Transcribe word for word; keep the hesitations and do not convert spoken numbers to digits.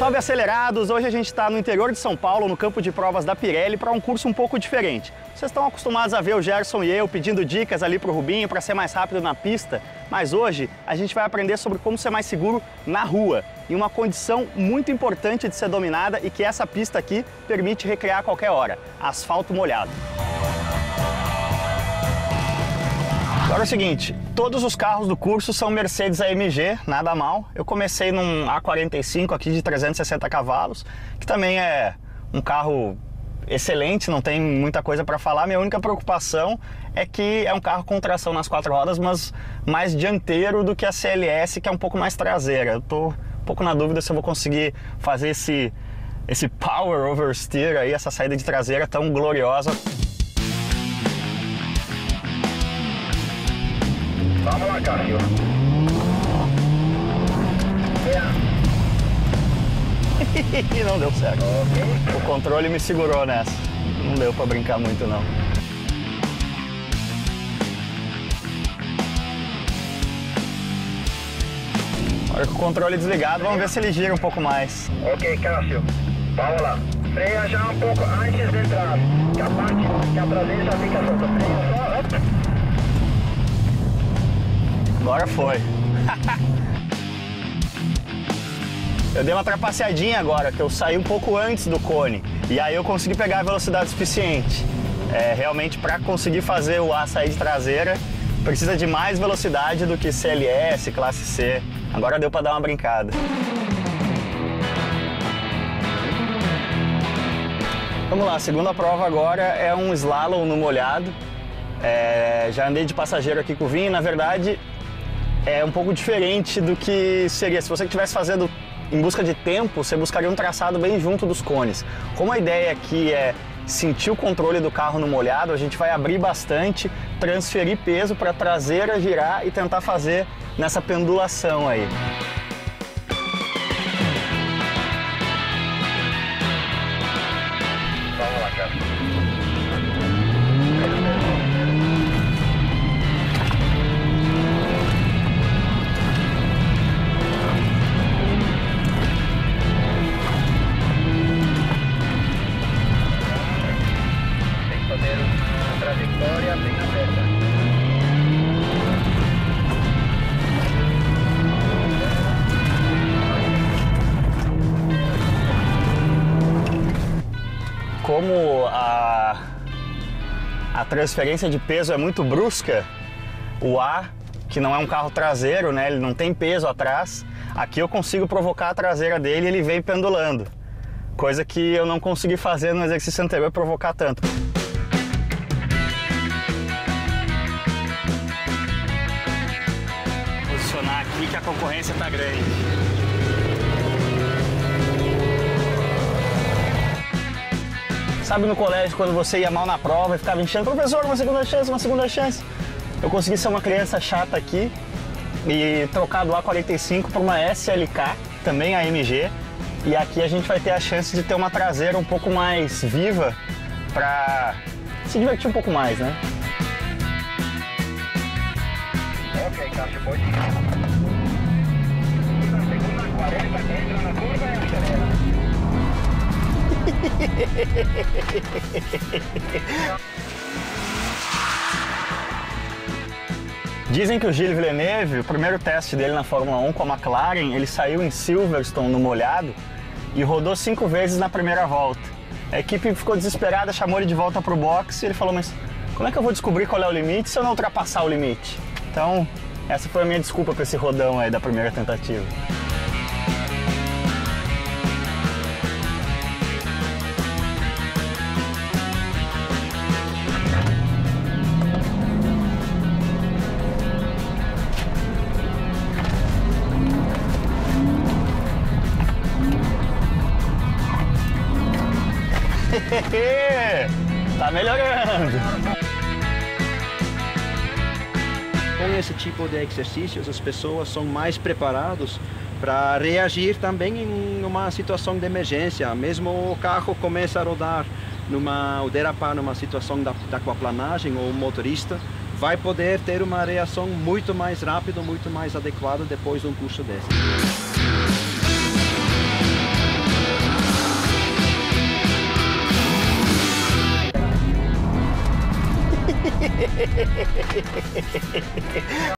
Salve, acelerados! Hoje a gente está no interior de São Paulo, no campo de provas da Pirelli, para um curso um pouco diferente. Vocês estão acostumados a ver o Gerson e eu pedindo dicas ali para o Rubinho para ser mais rápido na pista, mas hoje a gente vai aprender sobre como ser mais seguro na rua, em uma condição muito importante de ser dominada e que essa pista aqui permite recriar a qualquer hora: asfalto molhado. Agora é o seguinte, todos os carros do curso são Mercedes A M G, nada mal. Eu comecei num A quarenta e cinco aqui de trezentos e sessenta cavalos, que também é um carro excelente, não tem muita coisa para falar. Minha única preocupação é que é um carro com tração nas quatro rodas, mas mais dianteiro do que a C L S, que é um pouco mais traseira. Eu tô um pouco na dúvida se eu vou conseguir fazer esse, esse power oversteer aí, essa saída de traseira tão gloriosa. Vamos lá, Cássio. Não deu certo. Okay. O controle me segurou nessa. Não deu pra brincar muito, não. Agora com o controle desligado, vamos ver se ele gira um pouco mais. Ok, Cássio. Vamos lá. Freia já um pouco antes de entrar. Que a parte que a traseira já fica solta. Freia só. Agora foi. Eu dei uma trapaceadinha agora, que eu saí um pouco antes do cone. E aí eu consegui pegar a velocidade suficiente. É, realmente, para conseguir fazer o A sair de traseira, precisa de mais velocidade do que C L S, classe C. Agora deu para dar uma brincada. Vamos lá, a segunda prova agora é um slalom no molhado. É, já andei de passageiro aqui com o Vinho e, na verdade, é um pouco diferente do que seria. Se você estivesse fazendo em busca de tempo, você buscaria um traçado bem junto dos cones. Como a ideia aqui é sentir o controle do carro no molhado, a gente vai abrir bastante, transferir peso para a traseira girar e tentar fazer nessa pendulação aí. Vamos lá, cara. Como a, a transferência de peso é muito brusca, o A, que não é um carro traseiro, né, ele não tem peso atrás, aqui eu consigo provocar a traseira dele e ele vem pendulando. Coisa que eu não consegui fazer no exercício anterior, provocar tanto. Vou posicionar aqui que a concorrência tá grande. Sabe no colégio, quando você ia mal na prova e ficava enchendo, professor, uma segunda chance, uma segunda chance. Eu consegui ser uma criança chata aqui e trocar do A quarenta e cinco para uma S L K, também A M G. E aqui a gente vai ter a chance de ter uma traseira um pouco mais viva para se divertir um pouco mais, né? Ok, Cássio, pode ir. Na segunda quarenta, entra na curva e acelera. Dizem que o Gilles Villeneuve, o primeiro teste dele na Fórmula um com a McLaren, ele saiu em Silverstone no molhado e rodou cinco vezes na primeira volta. A equipe ficou desesperada, chamou ele de volta para o boxe e ele falou: mas como é que eu vou descobrir qual é o limite se eu não ultrapassar o limite? Então, essa foi a minha desculpa para esse rodão aí da primeira tentativa. Tá melhorando! Com esse tipo de exercícios, as pessoas são mais preparadas para reagir também em uma situação de emergência. Mesmo o carro começa a rodar, numa, ou derrapar numa situação da, da aquaplanagem, ou o motorista vai poder ter uma reação muito mais rápida, muito mais adequada depois de um curso desse.